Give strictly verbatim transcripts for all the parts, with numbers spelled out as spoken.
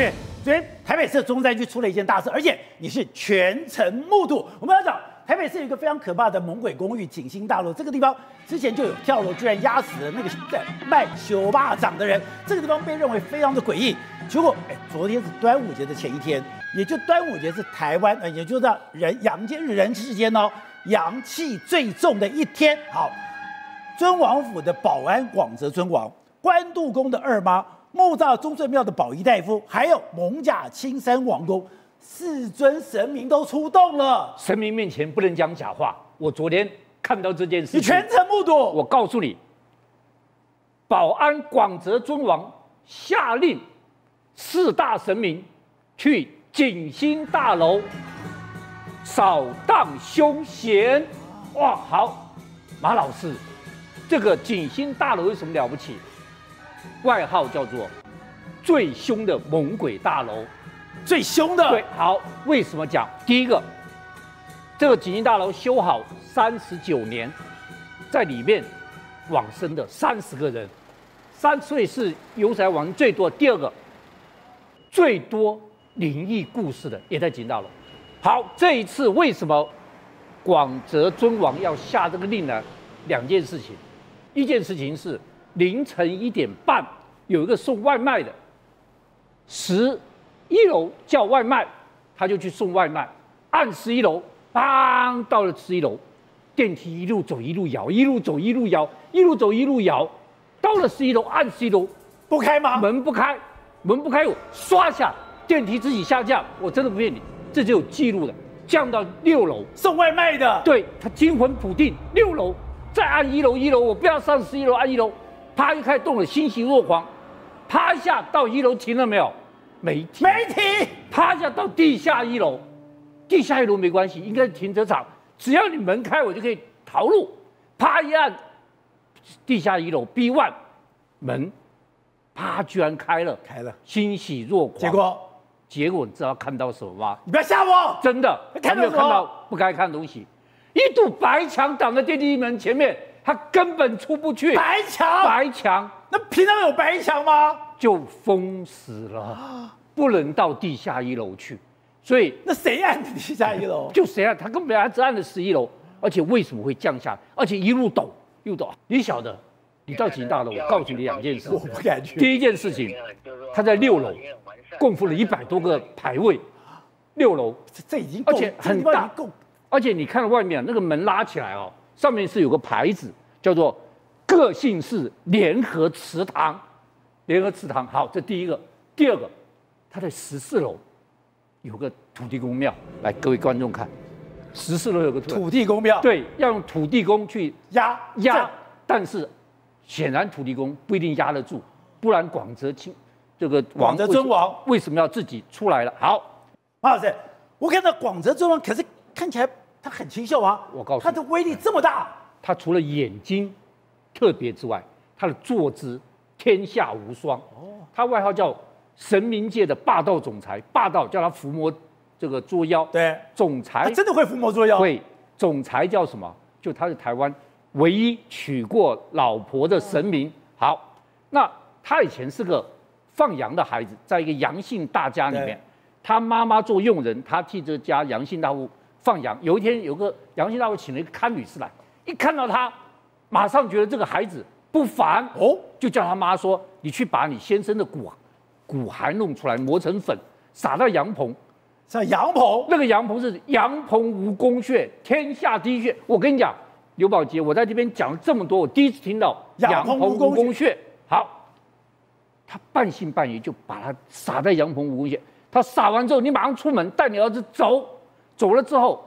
是，昨天台北市中山区出了一件大事，而且你是全程目睹。我们要讲台北市有一个非常可怕的猛鬼公寓——景星大楼，这个地方之前就有跳楼居然压死了那个在卖小巴掌的人，这个地方被认为非常的诡异。结果，哎，昨天是端午节的前一天，也就端午节是台湾，呃，也就是人阳间日人世间哦，阳气最重的一天。好，尊王府的保安广泽尊王，关渡宫的二妈。 木栅中正庙的保仪大夫，还有艋舺青山王公，四尊神明都出动了。神明面前不能讲假话。我昨天看到这件事情，你全程目睹。我告诉你，保安广泽尊王下令四大神明去景星大楼扫荡凶嫌。哇，好，马老师，这个景星大楼有什么了不起？ 外号叫做“最凶的猛鬼大楼”，最凶的。对，好，为什么讲？第一个，这个景星大楼修好三十九年，在里面往生的三十个人，三岁是有史以来往生最多。第二个，最多灵异故事的也在景星大楼。好，这一次为什么广泽尊王要下这个令呢？两件事情，一件事情是。 凌晨一点半，有一个送外卖的，十一楼叫外卖，他就去送外卖，按十一楼，砰，到了十一楼，电梯一路走一路摇，一路走一路摇，一路走一路摇，到了十一楼，按十一楼，不开吗？门不开，门不开，我刷下电梯自己下降，我真的不骗你，这就有记录的，降到六楼，送外卖的，对他惊魂甫定，六楼再按一楼，一楼我不要上十一楼，按一楼。 啪一开动了，欣喜若狂，啪一下到一楼停了没有？没停，没停。啪一下到地下一楼，地下一楼没关系，应该是停车场，只要你门开，我就可以逃入。啪一按，地下一楼 B 一 门，啪居然开了，开了，欣喜若狂。结果，结果你知道看到什么吗？你不要吓我！真的，他没有看到不该看的东西，一堵白墙挡在电梯门前面。 他根本出不去，白墙，白墙，那平常有白墙吗？就封死了，不能到地下一楼去。所以那谁按的地下一楼？就谁按，他根本他只按了十一楼，而且为什么会降下？而且一路抖又抖，你晓得？你到景大楼，我告诉你两件事，我不敢去。第一件事情，他在六楼供奉了一百多个牌位，六楼这这已经而且很大，而且你看外面那个门拉起来哦。 上面是有个牌子，叫做“个性是联合祠堂”，联合祠堂。好，这第一个，第二个，它在十四楼有个土地公庙。来，各位观众看，十四楼有个土地公庙。对，要用土地公去压压，但是显然土地公不一定压得住，不然广泽清这个广泽尊王为什么要自己出来了？好，马老师，我看到广泽尊王，可是看起来。 他很清秀啊！我告诉你，他的威力这么大。他除了眼睛特别之外，他的坐姿天下无双。哦，他外号叫神明界的霸道总裁，霸道叫他伏魔这个捉妖。对，总裁他真的会伏魔捉妖。会，总裁叫什么？就他是台湾唯一娶过老婆的神明。好，那他以前是个放羊的孩子，在一个杨姓大家里面，他妈妈做佣人，他替这家杨姓大户。 放羊，有一天有个杨姓大户请了一个看女士来，一看到他，马上觉得这个孩子不凡哦，就叫他妈说：“你去把你先生的骨骨骸弄出来，磨成粉，撒到羊棚。”撒羊棚？那个羊棚是羊棚无公穴，天下第一穴。我跟你讲，刘宝杰，我在这边讲了这么多，我第一次听到羊棚无公穴。好，他半信半疑就把它撒在羊棚无公穴。他撒完之后，你马上出门带你儿子走。 走了之后，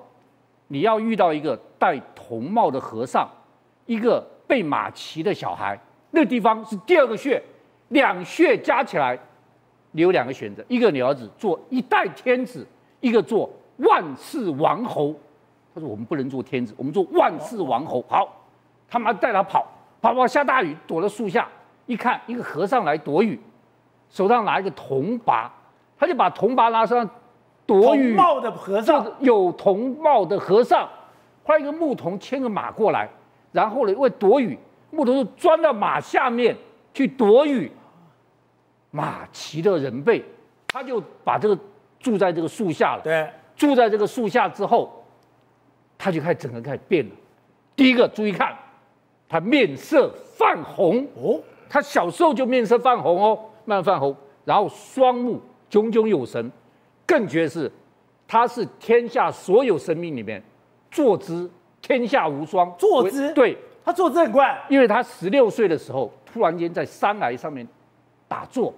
你要遇到一个戴铜帽的和尚，一个被马骑的小孩。那地方是第二个穴，两穴加起来，你有两个选择：一个你儿子做一代天子，一个做万世王侯。他说：“我们不能做天子，我们做万世王侯。”好，他妈带他跑，跑跑下大雨，躲到树下，一看一个和尚来躲雨，手上拿一个铜钹，他就把铜钹拿上。 躲雨的和尚，有铜帽的和尚，后来一个牧童牵个马过来，然后呢，因为躲雨，牧童就钻到马下面去躲雨，马骑的人被他就把这个住在这个树下了。对，住在这个树下之后，他就开始整个开始变了。第一个，注意看，他面色泛红哦，他小时候就面色泛红哦，慢慢泛红，然后双目炯炯有神，更觉得是他是天下所有生命里面坐姿天下无双，坐姿对。 他坐姿很怪，因为他十六岁的时候，突然间在山崖上面打坐，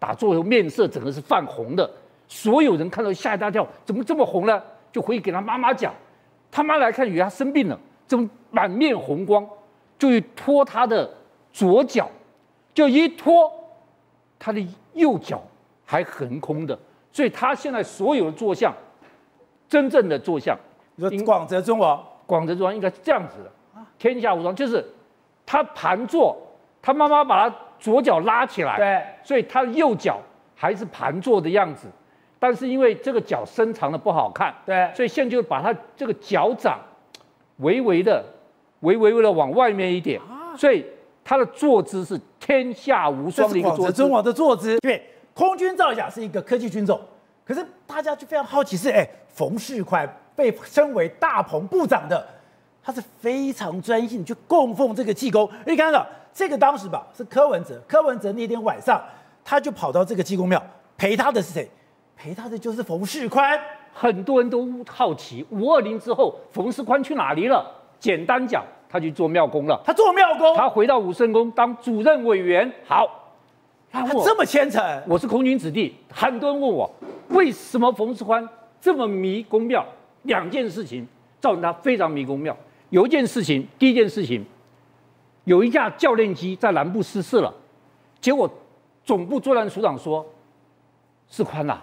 打坐后面色整个是泛红的，所有人看到吓一大跳，怎么这么红呢？就回去给他妈妈讲，他妈来看以为他生病了，怎么满面红光？就去拖他的左脚，就一拖，他的右脚还横空的，所以他现在所有的坐像，真正的坐像，你说广泽尊王，广泽尊王应该是这样子的。 天下无双，就是他盘坐，他妈妈把他左脚拉起来，对，所以他的右脚还是盘坐的样子，但是因为这个脚伸长的不好看，对，所以现在就把他这个脚掌微微的、微微的往外面一点，啊、所以他的坐姿是天下无双的一个坐姿。尊王的坐姿，对，空军照讲是一个科技军种，可是大家就非常好奇是，哎，冯世宽被称为大鹏部长的。 他是非常专心去供奉这个济公，你看到这个当时吧是柯文哲，柯文哲那天晚上他就跑到这个济公庙陪他的是谁？陪他的就是冯世宽。很多人都好奇五二零之后冯世宽去哪里了？简单讲，他去做庙公了。他做庙公，他回到武圣宫当主任委员。好，他这么虔诚。我是空军子弟，很多人问我为什么冯世宽这么迷公庙？两件事情造成他非常迷公庙。 有一件事情，第一件事情，有一架教练机在南部失事了，结果总部作战署长说：“世宽啊，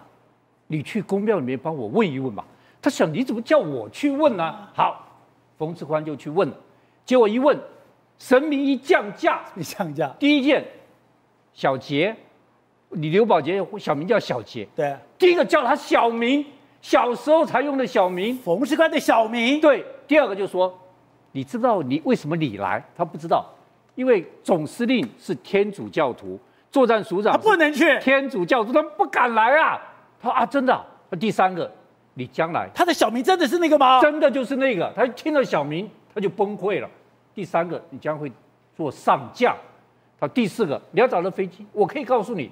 你去公庙里面帮我问一问吧。”他想你怎么叫我去问呢？好，冯世宽就去问了，结果一问，神明一降价，一降价，第一件，小杰，你刘宝杰小名叫小杰，对，第一个叫他小名，小时候才用的小名，冯世宽的小名，对，第二个就说。 你知道你为什么你来？他不知道，因为总司令是天主教徒，作战署长他不能去，天主教徒他不敢来啊。他说啊，真的、啊。第三个，你将来他的小名真的是那个吗？真的就是那个。他听了小名他就崩溃了。第三个，你将会做上将。他第四个，你要找到飞机，我可以告诉你，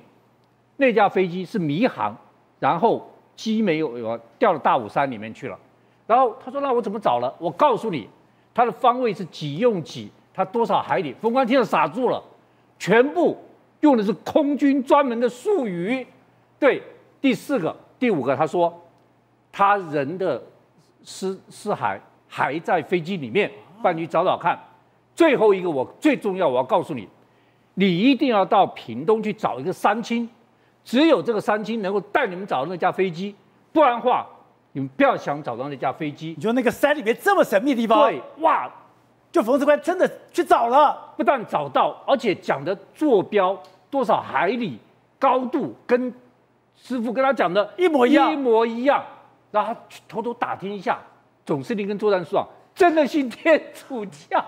那架飞机是迷航，然后机没有掉到大武山里面去了。然后他说那我怎么找了？我告诉你。 它的方位是几用几，它多少海里？冯宽听了傻住了，全部用的是空军专门的术语。对，第四个、第五个，他说，他人的尸尸骸还在飞机里面，帮你找找看。最后一个我最重要，我要告诉你，你一定要到屏东去找一个三清，只有这个三清能够带你们找到那架飞机，不然的话。 你们不要想找到那架飞机，你说那个山里面这么神秘的地方，对，哇，就冯世宽真的去找了，不但找到，而且讲的坐标多少海里高度，跟师傅跟他讲的一模一样，一模一样。然后他偷偷打听一下，总司令跟作战署长真的信天主教，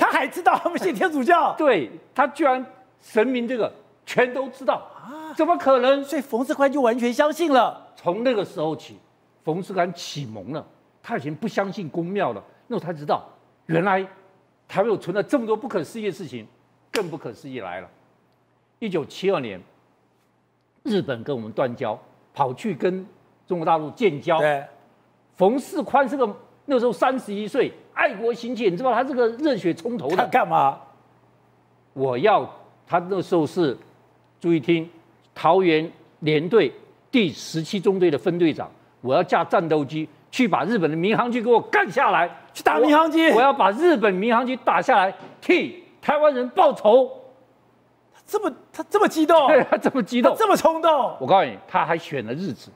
他还知道他们信天主教，对他居然神明这个全都知道啊，怎么可能？所以冯世宽就完全相信了。从那个时候起。 冯世宽启蒙了，他以前不相信公庙了，那他知道原来台湾有存在这么多不可思议的事情，更不可思议来了。一九七二年，日本跟我们断交，跑去跟中国大陆建交。冯世宽是个那时候三十一岁，爱国心切，你知道他这个热血冲头的。他干嘛？我要他那时候是，注意听，桃园联队第十七中队的分队长。 我要架战斗机去把日本的民航局给我干下来，去打民航机。我, 我要把日本民航局打下来，替台湾人报仇。他这么他这么激动，对他这么激动，他这么冲动。我告诉你，他还选了日子，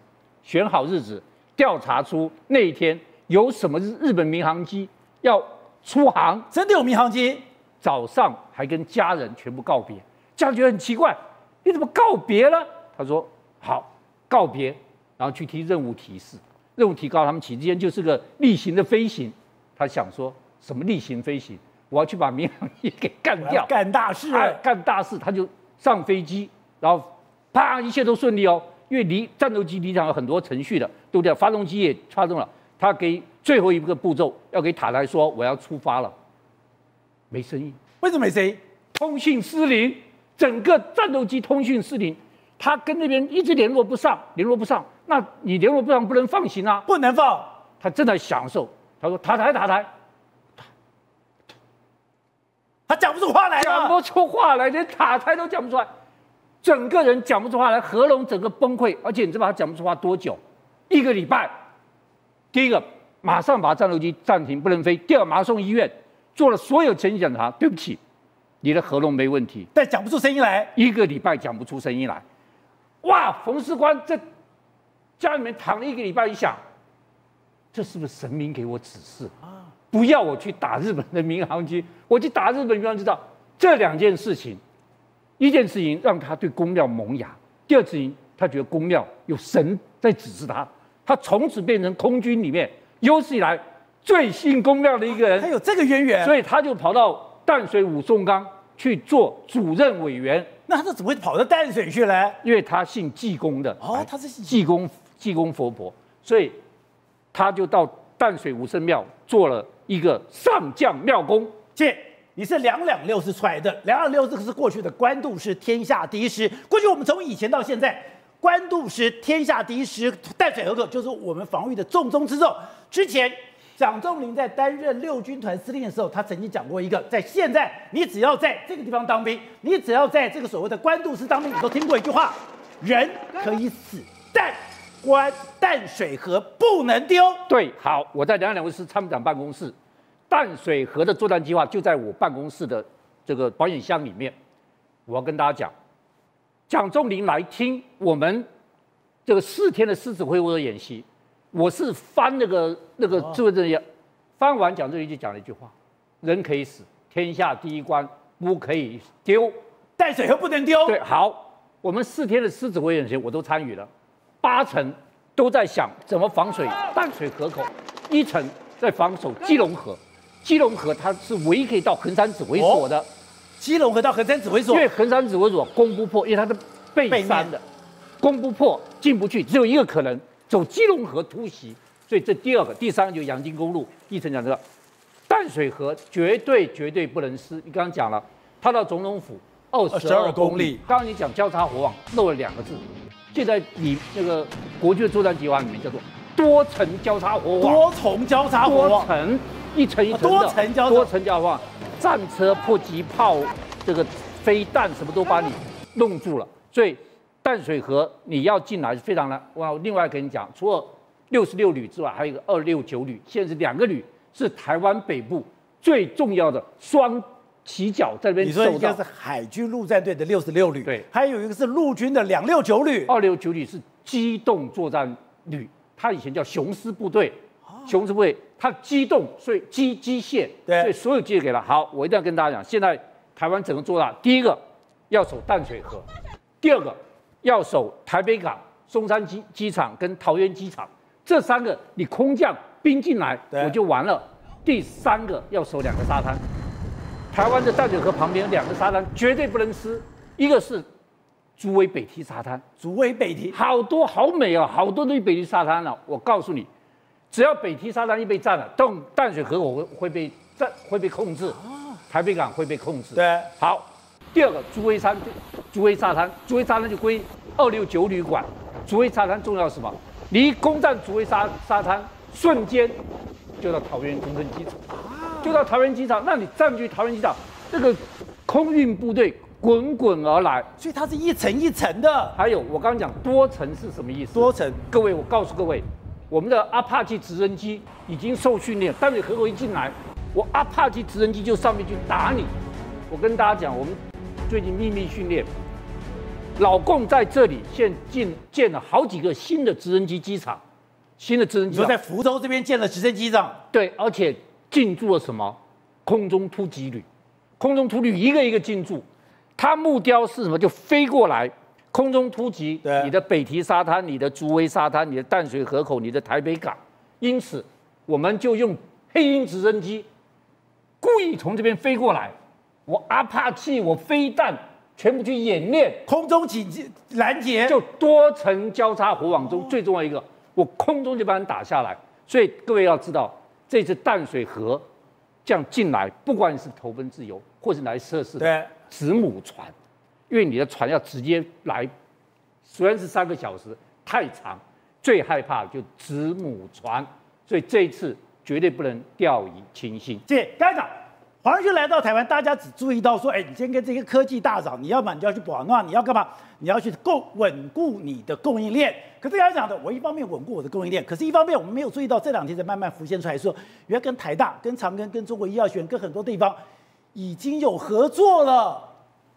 选好日子，调查出那一天有什么日本民航机要出航，真的有民航机。早上还跟家人全部告别，家人觉得很奇怪，你怎么告别了？他说好，告别。 然后去提任务提示，任务提高他们起之间就是个例行的飞行。他想说什么例行飞行？我要去把民航机给干掉，干大事、啊啊，干大事。他就上飞机，然后啪，一切都顺利哦。因为离战斗机离场有很多程序的，对不对？发动机也发动了，他给最后一个步骤要给塔台说我要出发了，没声音。为什么没声音？通讯失灵，整个战斗机通讯失灵，他跟那边一直联络不上，联络不上。那你联络不上不能放行啊，不能放。他正在享受，他说塔台塔台。 他讲不出话来，讲不出话来，连塔台都讲不出来，整个人讲不出话来，合龙整个崩溃。而且你知道他讲不出话多久？一个礼拜。第一个，马上把战斗机暂停，不能飞；第二，马上送医院，做了所有前期检查。对不起，你的合龙没问题，但讲不出声音来。一个礼拜讲不出声音来。哇，冯世宽在家里面躺了一个礼拜，一想，这是不是神明给我指示啊？ 不要我去打日本的民航机，我去打日本民航机。知道这两件事情，一件事情让他对公庙萌芽，第二事情他觉得公庙有神在指示他，他从此变成空军里面有史以来最信公庙的一个人。他有这个渊源，所以他就跑到淡水武松岗去做主任委员。那他怎么会跑到淡水去呢？因为他信济公的哦，他是济公济公佛婆，所以他就到淡水武圣庙做了 一个上将庙公，姐，你是两两六师出来的，两两六师是过去的官渡师天下第一师。过去我们从以前到现在，官渡师天下第一师淡水河口就是我们防御的重中之重。之前蒋中林在担任六军团司令的时候，他曾经讲过一个，在现在你只要在这个地方当兵，你只要在这个所谓的官渡师当兵，你都听过一句话：人可以死，但 关淡水河不能丢。对，好，我在两两六师参谋长办公室，淡水河的作战计划就在我办公室的这个保险箱里面。我要跟大家讲，蒋中林来听我们这个四天的狮子会晤的演习，我是翻那个那个自卫队，翻完蒋中林就讲了一句话：人可以死，天下第一关不可以丢，淡水河不能丢。对，好，我们四天的狮子会演习我都参与了。 八成都在想怎么防守淡水河口，一层在防守基隆河。基隆河它是唯一可以到横山指挥所的。哦、基隆河到横山指挥所，因为横山指挥所攻不破，因为它是背山的，攻不破进不去，只有一个可能走基隆河突袭。所以这第二个、第三个就是阳金公路。一层讲这个淡水河绝对绝对不能失。你刚刚讲了，它到总统府二十二公里。刚刚你讲交叉火网漏了两个字。 就在你那个国军的作战计划里面，叫做多层交叉火网。多重交叉火网。多层，一层一层的。多层交多层交叉火网，战车、迫击炮、这个飞弹什么都把你弄住了。所以淡水河你要进来是非常难。我另外跟你讲，除了六十六旅之外，还有一个二六九旅，现在是两个旅，是台湾北部最重要的双 起脚在这边，你说一个是海军陆战队的六十六旅，对，还有一个是陆军的两六九旅。二六九旅是机动作战旅，它以前叫雄狮部队，哦、雄狮部队它机动，所以机机械，对，所以所有机械给了。好，我一定要跟大家讲，现在台湾整个做大，第一个要守淡水河，第二个要守台北港、松山机机场跟桃园机场，这三个你空降兵进来我就完了。第三个要守两个沙滩。 台湾的淡水河旁边有两个沙滩，绝对不能失。一个是竹围北堤沙滩，竹围北堤好多好美啊，好多对北堤沙滩了、啊。我告诉你，只要北堤沙滩一被占了，动淡水河口会会被占，会被控制，台北港会被控制。对，好。第二个竹围山，竹围沙滩，竹围沙滩就归二六九旅管。竹围沙滩重要什么？离攻占竹围沙沙滩瞬间就到桃园空军机场。 就到桃园机场，那你占据桃园机场，那个空运部队滚滚而来，所以它是一层一层的。还有我刚刚讲多层是什么意思？多层，各位，我告诉各位，我们的阿帕奇直升机已经受训练，但是河口一进来，我阿帕奇直升机就上面去打你。我跟大家讲，我们最近秘密训练，老共在这里现建建了好几个新的直升机机场，新的直升机场。你说在福州这边建了直升机场，对，而且 进驻了什么？空中突击旅，空中突击旅一个一个进驻，它目标是什么？就飞过来，空中突击。对，你的北堤沙滩、你的竹围沙滩、你的淡水河口、你的台北港。因此，我们就用黑鹰直升机，故意从这边飞过来。我阿帕奇，我飞弹全部去演练空中警戒拦截，就多层交叉火网中最重要一个，我空中就把你打下来。所以各位要知道，这次淡水河这样进来，不管你是投奔自由，或是来测试子母船，因为你的船要直接来，虽然是三个小时太长，最害怕就子母船，所以这一次绝对不能掉以轻心。谢谢干长。 黄仁勋来到台湾，大家只注意到说，哎、欸，你今天跟这些科技大厂，你要嘛你就要去保暖，你要干嘛？你要去够稳固你的供应链。可是刚才讲的，我一方面稳固我的供应链，可是一方面我们没有注意到这两天才慢慢浮现出来说，原来跟台大、跟长庚、跟中国医药学院、跟很多地方已经有合作了。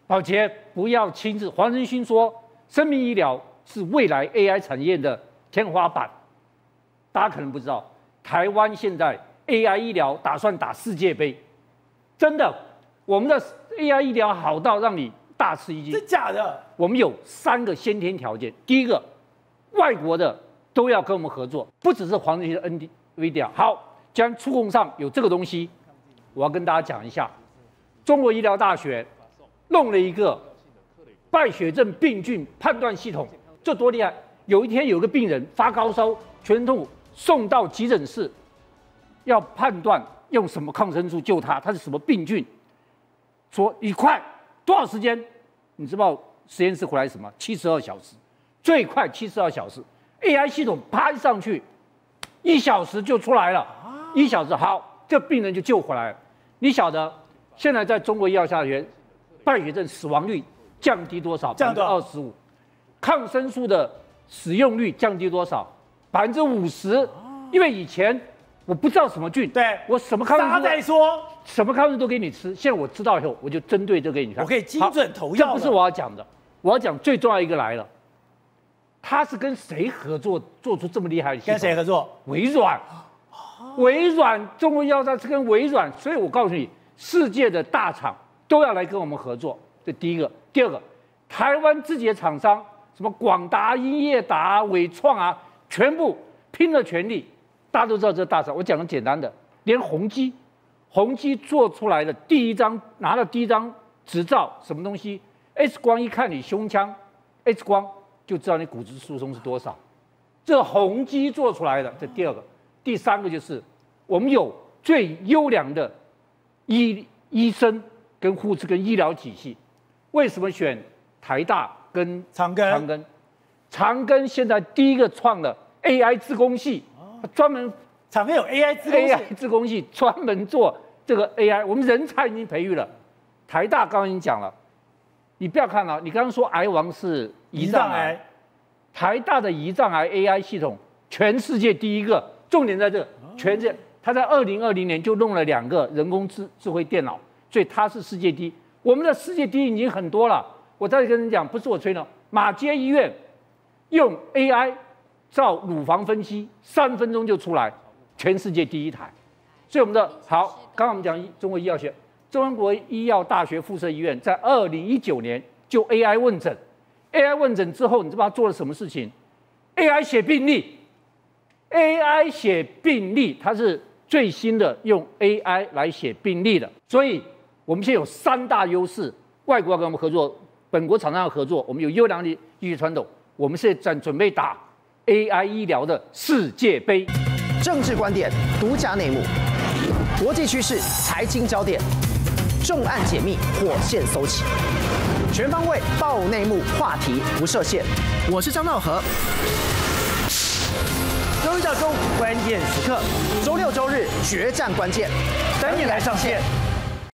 宝杰不要轻视，黄仁勋说，生命医疗是未来 A I 产业的天花板。大家可能不知道，台湾现在 A I 医疗打算打世界杯。 真的，我们的 A I 医疗好到让你大吃一惊。真假的？我们有三个先天条件。第一个，外国的都要跟我们合作，不只是黄仁勋的 NVIDIA。好，既然触控上有这个东西，我要跟大家讲一下，中国医疗大学弄了一个败血症病菌判断系统，这多厉害！有一天有个病人发高烧、全身痛苦，送到急诊室，要判断。 用什么抗生素救他？他是什么病菌？说你快多少时间？你知道实验室回来什么？七十二小时，最快七十二小时。A I 系统啪一上去，一小时就出来了。一小时好，这病人就救回来了。你晓得现在在中国医药大学，败血症死亡率降低多少？百分之二十五。抗生素的使用率降低多少？百分之五十。因为以前。 我不知道什么菌，对我什么抗生素，他再说什么抗生素都给你吃。现在我知道以后，我就针对这个给你看。我可以精准投药。这不是我要讲的，我要讲最重要一个来了，他是跟谁合作做出这么厉害的？跟谁合作？微软，微软中国药厂是跟微软，所以我告诉你，世界的大厂都要来跟我们合作。这第一个，第二个，台湾自己的厂商，什么广达、英业达、伟创啊，全部拼了全力。 大家都知道这是大厂，我讲个简单的，连宏基，宏基做出来的第一张拿到第一张执照，什么东西 ？X 光一看你胸腔 ，X 光就知道你骨质疏松是多少，这宏基做出来的。这第二个，第三个就是我们有最优良的医医生跟护士跟医疗体系，为什么选台大跟长庚？长庚，长庚现在第一个创了 A I 自工系。 专门厂内有 A I 自工系 ，A I 自工系专门做这个 A I， 我们人才已经培育了。台大刚刚已经讲了，你不要看了，你刚刚说癌王是胰脏癌，台大的胰脏癌 A I 系统全世界第一个，重点在这，全世界他在二零二零年就弄了两个人工智智慧电脑，所以他是世界第一。我们的世界第一已经很多了，我再跟你讲，不是我吹牛，马偕医院用 A I。 照乳房分析，三分钟就出来，全世界第一台。所以我们的好，刚刚我们讲中国医药学，中国医药大学附设医院在二零一九年就 A I 问诊 ，A I 问诊之后，你知道他做了什么事情 ？A I 写病历 ，A I 写病历，它是最新的用 A I 来写病历的。所以我们现在有三大优势：外国要跟我们合作，本国厂商要合作，我们有优良的医学传统，我们是在准备打 A I 医疗的世界杯，政治观点、独家内幕、国际趋势、财经焦点、重案解密、火线搜集，全方位爆内幕，话题不设限。我是张道和。周一到周五关键时刻，周六周日决战关键，等你来上线。